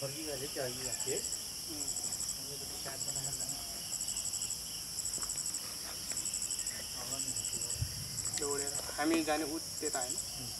सब्जी वाले क्या आइए आपके शायद बना है ना, हमें जाने को देता है ना।